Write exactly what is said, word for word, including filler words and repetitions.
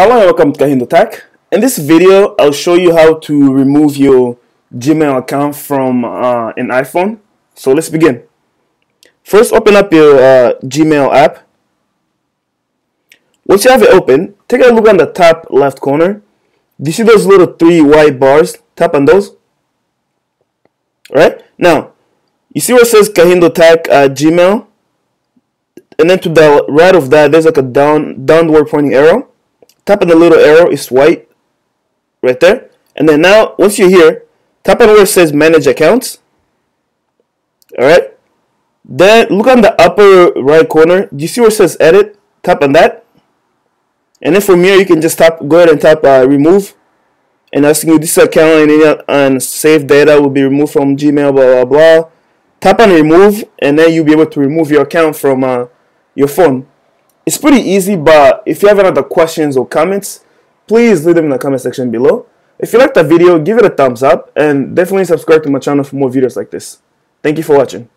Hello and welcome to KahindoTech. In this video, I'll show you how to remove your Gmail account from uh, an iPhone. So let's begin. First, open up your uh, Gmail app. Once you have it open, take a look on the top left corner. Do you see those little three white bars? Tap on those. Alright, now you see where it says KahindoTech uh, Gmail, and then to the right of that, there's like a down downward pointing arrow. Tap on the little arrow, it's white, right there. And then now, once you're here, tap on where it says Manage Accounts. Alright. Then look on the upper right corner. Do you see where it says Edit? Tap on that. And then from here, you can just tap, go ahead and tap uh, Remove. And asking you, this account and, and saved data will be removed from Gmail, blah, blah, blah. Tap on Remove, and then you'll be able to remove your account from uh, your phone. It's pretty easy, but if you have any other questions or comments, please leave them in the comment section below. If you liked the video, give it a thumbs up and definitely subscribe to my channel for more videos like this. Thank you for watching.